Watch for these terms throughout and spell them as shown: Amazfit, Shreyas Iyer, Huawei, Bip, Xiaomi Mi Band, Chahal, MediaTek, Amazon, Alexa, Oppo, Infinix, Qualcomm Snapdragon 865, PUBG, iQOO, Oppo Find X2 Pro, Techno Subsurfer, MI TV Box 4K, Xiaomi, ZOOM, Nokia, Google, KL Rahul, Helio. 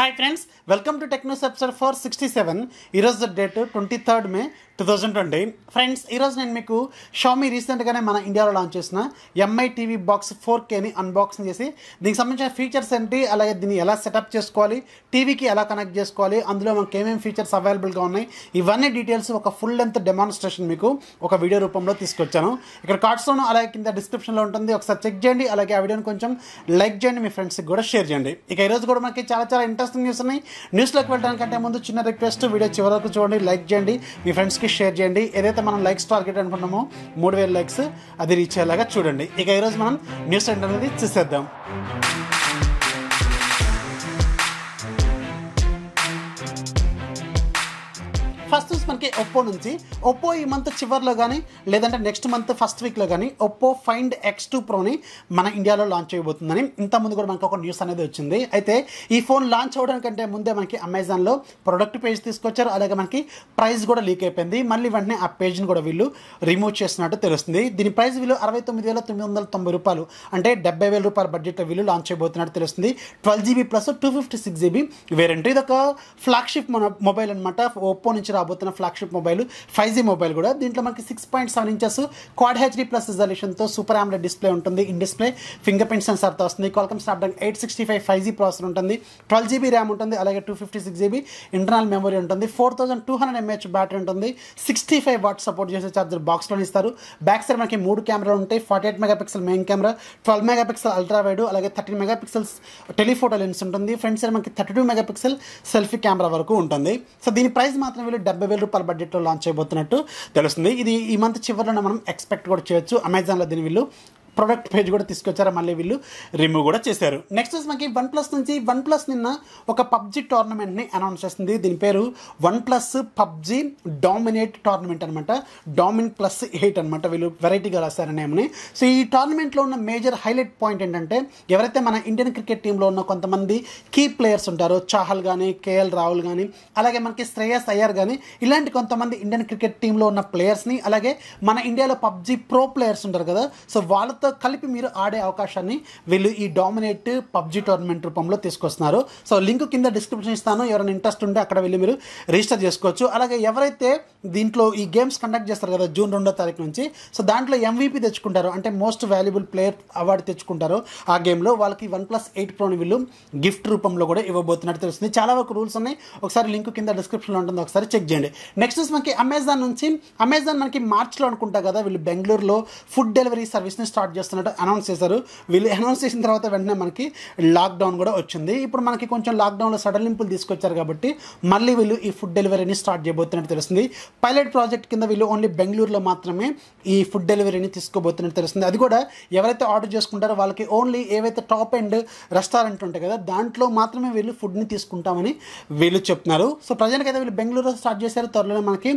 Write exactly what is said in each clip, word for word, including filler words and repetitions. Hi friends, welcome to Techno Subsurfer sixty-seven. This is date twenty-third May two thousand twenty. Friends, this is Xiaomi recently launched in India M I T V Box four K unboxing. This is the features and set up the T V, connect the K M M features available. This details a full length demonstration in video. Here cards in the description. Check video, like and friends share. This news news like well done kante mundu chinna request video chivaraku chudandi like cheyandi mee friends ki share cheyandi edaithe manam likes target anukunnamo three thousand likes adi reach ayalaga chudandi ika ee roju manam news end anedi chuseddam. First news manaki Oppo nunchi Oppo ee month chivarlo gaani ledante next month first week lo gaani Oppo Find X two Pro ni mana India lo launch cheyabotundani inta mundu kuda manaku oka news anedi ochindi. Aithe ee phone launch avadanikante munde manaki Amazon lo product page teeskocharu alage manaki price kuda leak ayipoyindi malli ventane aa page ni kuda villu remove chestunnattu telustundi dini price villu sixty-nine thousand nine hundred ninety రూపాయలు అంటే seventy thousand రూపాయల budget లో వీళ్ళు launch చేయబోతున్నట్టు తెలుస్తుంది. twelve G B plus two fifty-six G B variant ఇదొక flagship mobile అన్నమాట. Oppo నుంచి రాబోతున్న flagship mobile five G mobile కూడా దీంట్లో మనకి six point seven inches quad HD plus resolution తో సూపర్ AMOLED డిస్ప్లే ఉంటుంది. In display finger print sensor తో వస్తుంది. Qualcomm Snapdragon eight sixty-five five G processor ఉంటుంది. twelve G B RAM ఉంటుంది. అలాగే two fifty-six G B internal memory ఉంటుంది. four thousand two hundred m A h battery ఉంటుంది. sixty-five watt support చేసే charger box లో ఇస్తారు. బ్యాక్ సైడ్ మనకి మూడు కెమెరాలు ఉంటాయి. forty-eight megapixel main camera, twelve megapixel ultra wide, అలాగే thirteen మెగాపిక్సెల్స్ టెలిఫోటో లెన్స్ ఉంటుంది. ఫ్రంట్ సైడ్ మనకి thirty-two మెగాపిక్సెల్ సెల్ఫీ కెమెరా వరకు ఉంటుంది. సో దీని ప్రైస్ మాత్రం వీళ్ళు డెబ్బై వేల రూపాయల బడ్జెట్ లో లాంచ్ అయిపోతున్నట్టు తెలుస్తుంది. ఇది ఈ మంత్ చివరిలో మనం ఎక్స్పెక్ట్ కూడా చేయొచ్చు. అమెజాన్ లో దీని వీళ్ళు ప్రొడక్ట్ పేజ్ కూడా తీసుకొచ్చారు, మళ్ళీ వీళ్ళు రిమూవ్ కూడా చేశారు. నెక్స్ట్ మనకి వన్ ప్లస్ నుంచి వన్ ప్లస్ నిన్న ఒక పబ్జీ టోర్నమెంట్ని అనౌన్స్ చేసింది. దీని పేరు OnePlus PUBG dominate tournament అనమాట. డామిన్ ప్లస్ ఎయిట్ అనమాట. వీళ్ళు వెరైటీగా రాశారు నేమ్ని. సో ఈ టోర్నమెంట్లో ఉన్న మేజర్ హైలైట్ పాయింట్ ఏంటంటే ఎవరైతే మన ఇండియన్ క్రికెట్ టీంలో ఉన్న కొంతమంది కీ ప్లేయర్స్ ఉంటారో, చాహల్ కానీ, కేఎల్ రాహుల్ కానీ, అలాగే మనకి శ్రేయస్ అయ్యర్ కానీ, ఇలాంటి కొంతమంది ఇండియన్ క్రికెట్ టీంలో ఉన్న ప్లేయర్స్ని, అలాగే మన ఇండియాలో పబ్జీ ప్రో ప్లేయర్స్ ఉంటారు కదా, సో వాళ్ళ కలిపి మీరు ఆడే అవకాశాన్ని వీళ్ళు ఈ డామినేట్ పబ్జీ టోర్నమెంట్ రూపంలో తీసుకొస్తున్నారు. సో లింక్ కింద డిస్క్రిప్షన్ ఇస్తాను. ఎవరైనా ఇంట్రెస్ట్ ఉంటే అక్కడ వెళ్ళి మీరు రిజిస్టర్ చేసుకోవచ్చు. అలాగే ఎవరైతే దీంట్లో ఈ గేమ్స్ కండక్ట్ చేస్తారు కదా జూన్ రెండో తారీఖు నుంచి, సో దాంట్లో ఎంవీపీ తెచ్చుకుంటారు అంటే మోస్ట్ వాల్యుబుల్ ప్లేయర్ అవార్డు తెచ్చుకుంటారు ఆ గేమ్లో, వాళ్ళకి వన్ ప్లస్ ఎయిట్ ప్రోని వీళ్ళు గిఫ్ట్ రూపంలో కూడా ఇవ్వబోతున్నట్టు తెలుస్తుంది. చాలా వరకు రూల్స్ ఉన్నాయి. ఒకసారి లింక్ కింద డిస్క్రిప్షన్లో ఉంటుంది, ఒకసారి చెక్ చేయండి. నెక్స్ట్ మనకి అమెజాన్ నుంచి అమెజాన్ మనకి మార్చ్లో అనుకుంటా కదా వీళ్ళు బెంగళూరులో ఫుడ్ డెలివరీ సర్వీస్ని స్టార్ట్ చేస్తున్నట్టు అనౌన్స్ చేశారు. వీళ్ళు అనౌన్స్ చేసిన తర్వాత వెంటనే మనకి లాక్డౌన్ కూడా వచ్చింది. ఇప్పుడు మనకి కొంచెం లాక్డౌన్లో సడలింపులు తీసుకొచ్చారు కాబట్టి మళ్ళీ వీళ్ళు ఈ ఫుడ్ డెలివరీని స్టార్ట్ చేయబోతున్నట్టు తెలుస్తుంది. పైలట్ ప్రాజెక్ట్ కింద వీళ్ళు ఓన్లీ బెంగళూరులో మాత్రమే ఈ ఫుడ్ డెలివరీని తీసుకోబోతున్నట్టు తెలుస్తుంది. అది కూడా ఎవరైతే ఆర్డర్ చేసుకుంటారో వాళ్ళకి ఓన్లీ ఏవైతే టాప్ అండ్ రెస్టారెంట్ ఉంటాయి కదా దాంట్లో మాత్రమే వీళ్ళు ఫుడ్ని తీసుకుంటామని వీళ్ళు చెప్తున్నారు. సో ప్రజలకైతే వీళ్ళు బెంగళూరులో స్టార్ట్ చేశారు. త్వరలోనే మనకి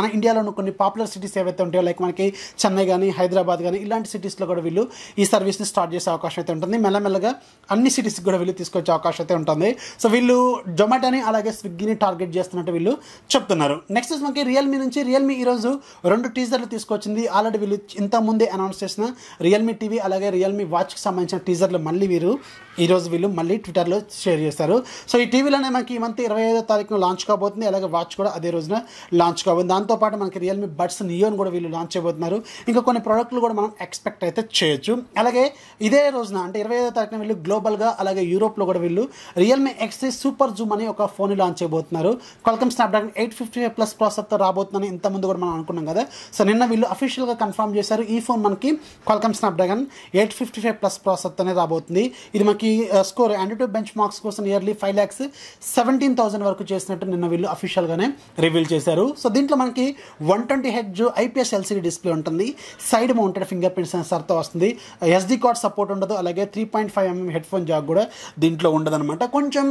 మన ఇండియాలోని కొన్ని పాపులర్ సిటీస్ ఏవైతే ఉంటాయో లైక్ మనకి చెన్నై కానీ, హైదరాబాద్ కానీ, ఇలాంటి సిటీస్లో కూడా వీళ్ళు ఈ సర్వీస్ని స్టార్ట్ చేసే అవకాశం అయితే ఉంటుంది. మెల్లమెల్లగా అన్ని సిటీస్కి కూడా వీళ్ళు తీసుకొచ్చే అవకాశం అయితే ఉంటుంది. సో వీళ్ళు జొమాటోని అలాగే స్విగ్గీని టార్గెట్ చేస్తున్నట్టు వీళ్ళు చెప్తున్నారు. నెక్స్ట్ మనకి రియల్మీ నుంచి రియల్మీ ఈరోజు రెండు టీజర్లు తీసుకొచ్చింది. ఆల్రెడీ వీళ్ళు ఇంతకుముందే అనౌన్స్ చేసిన రియల్మీ టీవీ అలాగే రియల్మీ వాచ్కి సంబంధించిన టీజర్లు మళ్ళీ వీరు ఈరోజు వీళ్ళు మళ్ళీ ట్విట్టర్లో షేర్ చేశారు. సో ఈ టీవీలోనే మనకి ఈ మంత్ ఇరవై ఐదో తారీఖున లాంచ్ కాబోతుంది. అలాగే వాచ్ కూడా అదే రోజున లాంచ్ కాబోతుంది. దాంతోపాటు మనకి రియల్మీ బడ్స్ నియోని కూడా వీళ్ళు లాంచ్ అయిపోతున్నారు. ఇంకా కొన్ని ప్రోడక్ట్లు కూడా మనం ఎక్స్పెక్ట్ అయితే చేయొచ్చు. అలాగే ఇదే రోజున అంటే ఇరవై ఐదో తారీఖున వీళ్ళు గ్లోబల్గా అలాగే యూరోప్లో కూడా వీళ్ళు రియల్మీ ఎక్స్ట్రీ సూపర్ జూమ్ అని ఒక ఫోన్ లాంచ్ అయిపోతున్నారు. Qualcomm Snapdragon eight fifty-five plus ప్రాసెసర్తో రాబోతుందని ఇంతకుముందు కూడా మనం అనుకున్నాం కదా. సో నిన్న వీళ్ళు అఫీషియల్గా కన్ఫర్మ్ చేశారు. ఈ ఫోన్ మనకి Qualcomm Snapdragon eight fifty five plus ప్రాసెసర్తోనే రాబోతుంది. ఇది మనకి స్కోర్ ఆండ్రాయిడ్ బెంచ్ మార్క్స్ కోసం nearly five lakhs seventeen thousand వరకు చేసినట్టు నిన్న వీళ్ళు అఫీషియల్గానే రివీల్ చేశారు. సో దీంట్లో మనకి one twenty hertz IPS LCD display ఉంటుంది. సైడ్ మౌంటెడ్ ఫింగర్ ప్రింట్ సెన్సార్తో వస్తుంది. ఎస్డి కార్డ్ సపోర్ట్ ఉండదు. అలాగే three point five mm headphone jack కూడా దీంట్లో ఉండదనమాట. కొంచెం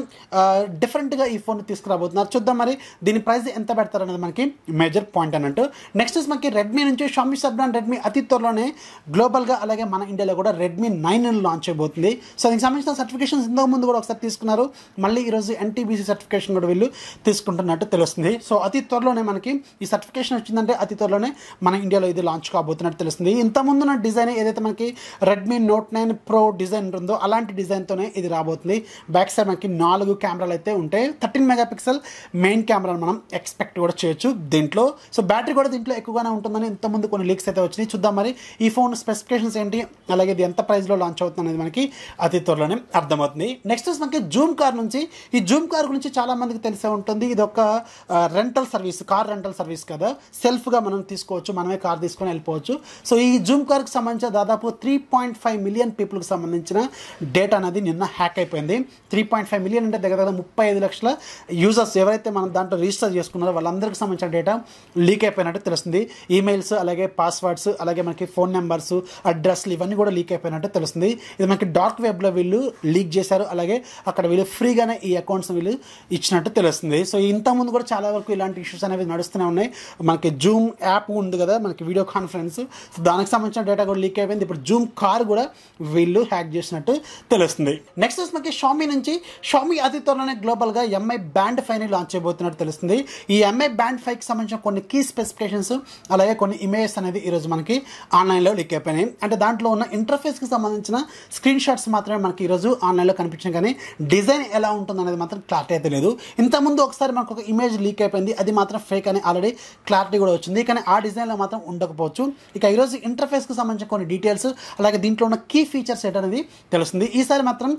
డిఫరెంట్గా ఈ ఫోన్ తీసుకురాబోతున్నారు. చూద్దాం మరి దీని ప్రైస్ ఎంత పెడతారు అనేది మనకి మేజర్ పాయింట్ అన్నట్టు. నెక్స్ట్ మనకి రెడ్మీ నుంచి షామీ సబ్రాన్ రెడ్మీ అతి త్వరలోనే గ్లోబల్గా అలాగే మన ఇండియాలో కూడా రెడ్మీ నైన్ లాంచ్ అయిపోతుంది. సో దీనికి సంబంధించిన సర్టిఫికేషన్స్ ఇంతకు ముందు కూడా ఒకసారి తీసుకున్నారు, మళ్ళీ ఈరోజు ఎన్టీబీసీ సర్టిఫికేషన్ కూడా వీళ్ళు తీసుకుంటున్నట్టు తెలుస్తుంది. సో అతి త్వరలోనే మనకి ఈ సర్టిఫికేషన్ వచ్చిందంటే అతి త్వరలోనే మన ఇండియాలో ఇది లాంచ్ కాబోతున్నట్టు తెలుస్తుంది. ఇంతకుముందున్న డిజైన్ ఏదైతే మనకి Redmi Note nine Pro design ఉంటుందో అలాంటి డిజైన్తోనే ఇది రాబోతుంది. బ్యాక్ సైడ్ మనకి నాలుగు కెమెరాలు అయితే ఉంటాయి, థర్టీన్ మెగా పిక్సెల్ మెయిన్ కెమెరాలు మనం ఎక్స్పెక్ట్ కూడా చేయొచ్చు దీంట్లో. సో బ్యాటరీ కూడా దీంట్లో ఎక్కువగానే ఉంటుందని ఇంతకుముందు కొన్ని లీక్స్ అయితే వచ్చినాయి. చూద్దాం మరి ఈ ఫోన్ స్పెసిఫికేషన్స్ ఏంటి, అలాగే ఇది ఎంత ప్రైస్లో లాంచ్ అవుతుంది అనేది మనకి అతి త్వరలోనే అర్థమవుతుంది. నెక్స్ట్ మనకి జూమ్ కార్ నుంచి, ఈ జూమ్ కార్ గురించి చాలామందికి తెలిసే ఉంటుంది. ఇది ఒక rental service, car rental service కదా, సెల్ఫ్గా మనం తీసుకోవచ్చు, మనమే కార్ తీసుకొని వెళ్ళిపోవచ్చు. సో ఈ జూమ్ కార్కి సంబంధించిన దాదాపు త్రీ పాయింట్ ఫైవ్ మిలియన్ పీపుల్కి సంబంధించిన డేటా అనేది నిన్న హ్యాక్ అయిపోయింది. త్రీ పాయింట్ ఫైవ్ మిలియన్ అంటే దగ్గర దగ్గర ముప్పై ఐదు లక్షల యూజర్స్ ఎవరైతే మనం దాంట్లో రిజిస్టర్ చేసుకున్నారో వాళ్ళందరికీ సంబంధించిన డేటా లీక్ అయిపోయినట్టు తెలుస్తుంది. ఈమెయిల్స్, అలాగే పాస్వర్డ్స్, అలాగే మనకి ఫోన్ నెంబర్స్, అడ్రస్లు ఇవన్నీ కూడా లీక్ అయిపోయినట్టు తెలుస్తుంది. ఇది మనకి డార్క్ వెబ్లో వీళ్ళు లీక్ చేశారు, అలాగే అక్కడ వీళ్ళు ఫ్రీగానే ఈ అకౌంట్స్ వీళ్ళు ఇచ్చినట్టు తెలుస్తుంది. సో ఇంతకుముందు కూడా చాలా వరకు ఇలాంటి ఇష్యూస్ అనేవి నడుస్తూనే ఉన్నాయి. మనకి జూమ్ యాప్ ఉంది కదా మనకి వీడియో కాన్ఫరెన్స్, సో దానికి సంబంధించిన డేటా కూడా లీక్ అయిపోయింది. ఇప్పుడు జూమ్ కార్ కూడా వీళ్ళు హ్యాక్ చేసినట్టు తెలుస్తుంది. నెక్స్ట్ మనకి షామీ నుంచి, షామీ అతి త్వరలోనే గ్లోబల్గా ఎంఐ బ్యాండ్ ఫైవ్ని లాంచ్ చేయబోతున్నట్టు తెలుస్తుంది. ఈ ఎంఐ బ్యాండ్ ఫైవ్కి సంబంధించిన కొన్ని కీ స్పెసిఫికేషన్స్, అలాగే కొన్ని ఇమేజెస్ అనేది ఈరోజు మనకి ఆన్లైన్లో లీక్ అయిపోయినాయి. అంటే దాంట్లో ఉన్న ఇంటర్ఫేస్కి సంబంధించిన స్క్రీన్ షాట్స్ మాత్రమే మనకి ఈరోజు ఆన్లైన్లో కనిపించింది, కానీ డిజైన్ ఎలా ఉంటుంది అనేది మాత్రం క్లారిటీ అయితే లేదు. ఇంతకుముందు ఒకసారి మనకు ఒక ఇమేజ్ లీక్ అయిపోయింది, అది మాత్రం ఫేక్ అని ఆల్రెడీ క్లారిటీ కూడా వచ్చింది, కానీ ఆ డిజైన్లో మాత్రం ఉండకపోవచ్చు. ఇక ఈరోజు ఇంటర్ఫేస్కి సంబంధించిన కొన్ని డీటెయిల్స్, అలాగే దీంట్లో ఉన్న కీ ఫీచర్స్ ఏంటనేది తెలుస్తుంది. ఈసారి మాత్రం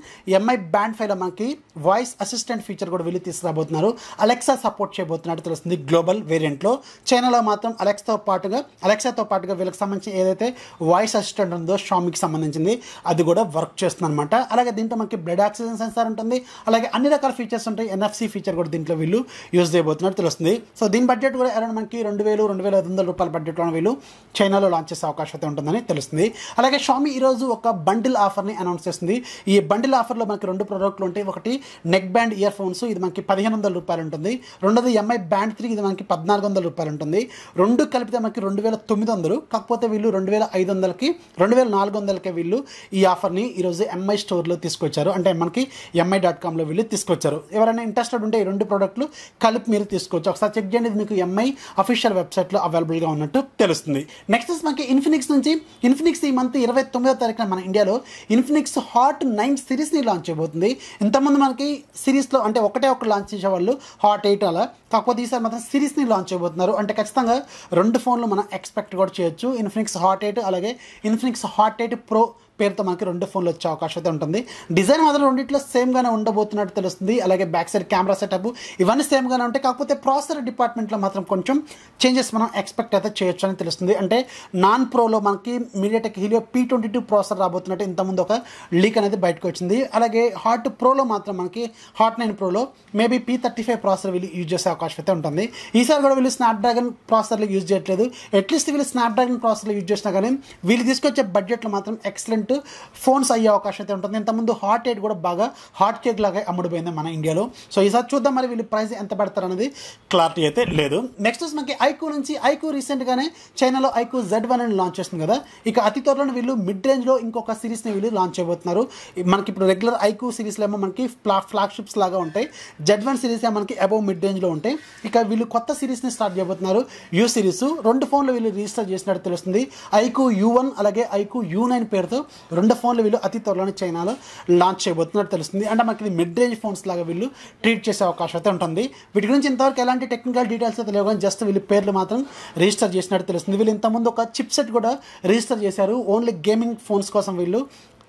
ఎంఐ బ్యాండ్ ఫైవ్లో మనకి వాయిస్ అసిస్టెంట్ ఫీచర్ కూడా వీళ్ళు తీసుకురాబోతున్నారు. అలెక్సా సపోర్ట్ చేయబోతున్నట్టు తెలుస్తుంది గ్లోబల్ వేరియంట్లో. చైనాలో మాత్రం అలెక్సాతో పాటుగా అలెక్సాతో పాటుగా వీళ్ళకి సంబంధించి ఏదైతే వాయిస్ అసిస్టెంట్ ఉందో షామీకి సంబంధించింది అది కూడా వర్క్ చేస్తుందన్నమాట. అలాగే దీంట్లో మనకి బ్లడ్ ఆక్సిజన్ సెన్సార్ ఉంటుంది, అలాగే అన్ని రకాల ఫీచర్స్ ఉంటాయి. ఎన్ఎఫ్సి ఫీచర్ కూడా దీంట్లో వీళ్ళు యూజ్ చేయబోతున్నట్టు తెలుస్తుంది. సో దీని బడ్జెట్ కూడా అరౌండ్ మనకి రెండు వేలు రెండు వేల ఐదు వందల రూపాయల బడ్జెట్లో వీళ్ళు చైనాలో లాంచ్ చేసే అవకాశం అయితే ఉంటుందని తెలుస్తుంది. అలాగే షామీ ఈరోజు ఒక బండిల్ ఆఫర్ని అనౌన్స్ చేస్తుంది. ఈ బండిల్ ఆఫర్లో మనకి రెండు ప్రోడక్ట్లు ఉంటాయి. ఒకటి నెక్ బ్యాండ్ ఇయర్ ఫోన్స్, ఇది మనకి పదిహేను వందల రూపాయలు ఉంటుంది. రెండోది ఎంఐ బ్యాండ్ త్రీ, ఇది మనకి పద్నాలుగు వందల రూపాయలు ఉంటుంది. రెండు కలిపితే మనకి రెండు వేల తొమ్మిది వందలు కాకపోతే వీళ్ళు రెండు వేల ఐదు వందలకి రెండు వేల నాలుగు వందలకే వీళ్ళు ఈ ఆఫర్ని ఈరోజు ఎంఐ స్టోర్లో తీసుకొచ్చారు, అంటే మనకి ఎంఐ డాట్ కామ్లో వీళ్ళు తీసుకొచ్చారు. ఎవరైనా ఇంట్రెస్టెడ్ ఉంటే ఈ రెండు ప్రోడక్ట్లు కలిపి మీరు తీసుకోవచ్చు. ఒకసారి చెక్ చేయండి, ఇది మీకు ఎంఐ అఫీషియల్ వెబ్సైట్లో అవైలబుల్గా ఉన్నట్టు తెలుస్తుంది. నెక్స్ట్ మనకి ఇన్ఫినిక్స్ నుంచి, ఇన్ఫినిక్స్ ఈ మంత్ ఇరవై తొమ్మిదో తారీఖున మన ఇండియాలో ఇన్ఫినిక్స్ హాట్ నైన్ సిరీస్ని లాంచ్ అయిపోతుంది. ఇంతమంది మనకి సిరీస్లో అంటే ఒకటే ఒకటి లాంచ్ చేసేవాళ్ళు హాట్ ఎయిట్ అలా, కాకపోతే ఈసారి మాత్రం సిరీస్ని లాంచ్ అయిపోతున్నారు. అంటే ఖచ్చితంగా రెండు ఫోన్లు మనం ఎక్స్పెక్ట్ కూడా చేయొచ్చు. ఇన్ఫినిక్స్ హాట్ ఎయిట్ అలాగే ఇన్ఫినిక్స్ హాట్ ఎయిట్ ప్రో పేరుతో మనకి రెండు ఫోన్లు వచ్చే అవకాశం అయితే ఉంటుంది. డిజైన్ మాత్రం రెండింటిలో సేమ్గానే ఉండబోతున్నట్టు తెలుస్తుంది. అలాగే బ్యాక్ సైడ్ కెమెరా సెటప్ ఇవన్నీ సేమ్గానే ఉంటాయి, కాకపోతే ప్రాసెసర్ డిపార్ట్మెంట్లో మాత్రం కొంచెం చేంజెస్ మనం ఎక్స్పెక్ట్ అయితే చేయొచ్చు అని తెలుస్తుంది. అంటే నాన్ ప్రోలో మనకి MediaTek Helio P twenty two processor రాబోతున్నట్టు ఇంతకుముందు ఒక లీక్ అనేది బయటకు వచ్చింది. అలాగే హాట్ ప్రోలో మాత్రం మనకి హాట్ నైన్ ప్రోలో maybe P thirty five processor వీళ్ళు యూజ్ చేసే అవకాశం అయితే ఉంటుంది. ఈసారి కూడా వీళ్ళు స్నాప్డ్రాగన్ ప్రాసెసర్లు యూజ్ చేయట్లేదు. అట్లీస్ట్ వీళ్ళు స్నాప్డ్రాగన్ ప్రాసెసర్లు యూజ్ చేసినా కానీ వీళ్ళు తీసుకొచ్చే బడ్జెట్లో మాత్రం ఎక్సలెంట్ ఫోన్స్ అయ్యే అవకాశం అయితే ఉంటుంది. ఇంతకుముందు హాట్ ఎయిట్ కూడా బాగా హాట్ కేక్ లాగా అమ్ముడుపోయింది మన ఇండియాలో. సో ఈసారి చూద్దాం మరి వీళ్ళు ప్రైస్ ఎంత పెడతారు అనేది క్లారిటీ అయితే లేదు. నెక్స్ట్ మనకి ఐకూ నుంచి, ఐకూ రీసెంట్గానే చైనాలో ఐకూ జెడ్ వన్ అని లాంచ్ చేస్తుంది కదా, ఇక అతి త్వరలో వీళ్ళు మిడ్ రేంజ్లో ఇంకొక సిరీస్ని వీళ్ళు లాంచ్ చేయబోతున్నారు. మనకి ఇప్పుడు రెగ్యులర్ ఐకూ సిరీస్లో ఏమో మనకి ఫ్లా ఫ్లాగ్షిప్స్ లాగా ఉంటాయి, జెడ్ వన్ సిరీస్ ఏమో మనకి అబౌవ్ మిడ్ రేంజ్లో ఉంటాయి. ఇక వీళ్ళు కొత్త సిరీస్ని స్టార్ట్ చేయబోతున్నారు యూ సిరీస్. రెండు ఫోన్లు వీళ్ళు రిజిస్టర్ చేసినట్టు తెలుస్తుంది. ఐకూ యూ వన్ అలాగే ఐకూ యూ నైన్ పేరుతో రెండు ఫోన్లు వీళ్ళు అతి త్వరలోనే చైనాలో లాంచ్ చేయబోతున్నట్టు తెలుస్తుంది. అంటే మనకి ఇది మిడ్ రేంజ్ ఫోన్స్ లాగా వీళ్ళు ట్రీట్ చేసే అవకాశం అయితే ఉంటుంది. వీటి గురించి ఇంతవరకు ఎలాంటి టెక్నికల్ డీటెయిల్స్ అయితే లేవు, కానీ జస్ట్ వీళ్ళు పేర్లు మాత్రం రిజిస్టర్ చేసినట్టు తెలుస్తుంది. వీళ్ళు ఇంతకుముందు ఒక చిప్ సెట్ కూడా రిజిస్టర్ చేశారు, ఓన్లీ గేమింగ్ ఫోన్స్ కోసం వీళ్ళు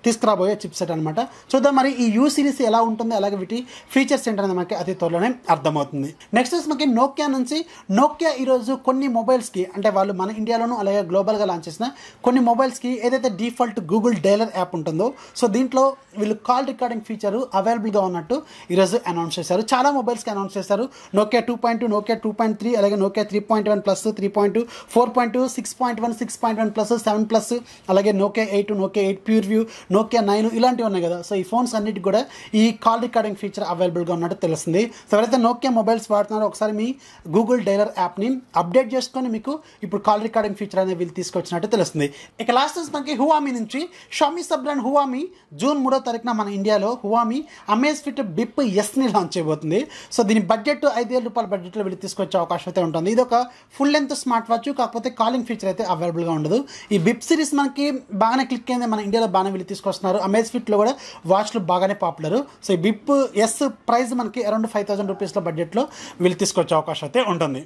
తీసుకురాబోయే చిప్ సెట్ అనమాట. చూద్దాం మరి ఈ యూ సిరీస్ ఎలా ఉంటుంది, అలాగే వీటి ఫీచర్స్ ఏంటనేది మనకి అతి త్వరలోనే అర్థమవుతుంది. నెక్స్ట్ మనకి నోకియా నుంచి, నోకియా ఈరోజు కొన్ని మొబైల్స్కి అంటే వాళ్ళు మన ఇండియాలోనూ అలాగే గ్లోబల్గా లాంచ్ చేసిన కొన్ని మొబైల్స్కి ఏదైతే డిఫాల్ట్ గూగుల్ డైలర్ యాప్ ఉంటుందో, సో దీంట్లో వీళ్ళు కాల్ రికార్డింగ్ ఫీచరు అవైలబుల్గా ఉన్నట్టు ఈరోజు అనౌన్స్ చేశారు. చాలా మొబైల్స్కి అనౌన్స్ చేశారు. Nokia two point two Nokia two point three అలాగే Nokia three point one plus three point two four point two six point one six point one plus seven plus అలాగే Nokia eight Nokia eight pure view Nokia nine ఇలాంటివి ఉన్నాయి కదా so ఈ phones అన్నిటికి కూడా ఈ call recording feature available గా ఉన్నట్టు తెలుస్తుంది సో ఎవరైతే Nokia మొబైల్స్ వాడుతున్నారో ఒకసారి మీ Google dialer app ని అప్డేట్ చేసుకొని మీకు ఇప్పుడు కాల్ రికార్డింగ్ ఫీచర్ అనేది వీళ్ళు తీసుకొచ్చినట్టు తెలుస్తుంది ఇక లాస్ట్ నుంచి మనకి Huawei నుంచి Xiaomi sub brand Huawei June మూడో తారీఖున మన ఇండియాలో Huawei Amazfit Bip S ని లాంచ్ చేయబోతుంది సో దీని బడ్జెట్ ఐదు వేల రూపాయల బడ్జెట్ లో వీళ్ళు తీసుకొచ్చే అవకాశం అయితే ఉంటుంది ఇది ఒక ఫుల్ లెంగ్త్ స్మార్ట్ వాచ్ కాకపోతే కాలింగ్ ఫీచర్ అయితే అవైలబుల్ గా ఉండదు ఈ Bip సిరీస్ మనకి బాగానే క్లిక్ అయింది మన ఇండియాలో బాగానే వీళ్ళు తీసుకొస్తున్నారు Amazfit లో కూడా వాచ్లు బాగానే పాపులర్ సో ఈ Bip S ప్రైస్ మనకి అరౌండ్ ఫైవ్ థౌసండ్ రూపీస్ లో బడ్జెట్ లో వీళ్ళు తీసుకొచ్చే అవకాశం అయితే ఉంటుంది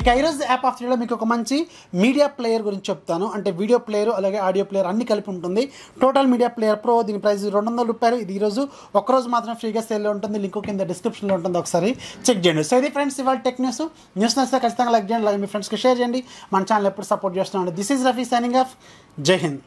ఇక ఈరోజు యాప్ ఆఫ్ త్రీలో మీకు ఒక మంచి మీడియా ప్లేయర్ గురించి చెప్తాను అంటే వీడియో ప్లేయర్ అలాగే ఆడియో ప్లేయర్ అన్ని కలిపి ఉంటుంది టోటల్ మీడియా ప్లేయర్ ప్రో దీని ప్రైస్ రెండు వందల రూపాయలు ఇది ఈరోజు ఒక్కరోజు మాత్రం ఫ్రీగా సేల్లో ఉంటుంది లింక్ కింద డిస్క్రిప్షన్లో ఉంటుంది ఒకసారి చెక్ చేయండి సో ఇది ఫ్రెండ్స్ ఇవాళ టెక్ న్యూస్ న్యూస్ నచ్చితే ఖచ్చితంగా లైక్ చేయండి అలాగే మీ ఫ్రెండ్స్కి షేర్ చేయండి మన ఛానల్ ఎప్పుడు సపోర్ట్ చేస్తున్నాను this is Rafi signing off జై హింద్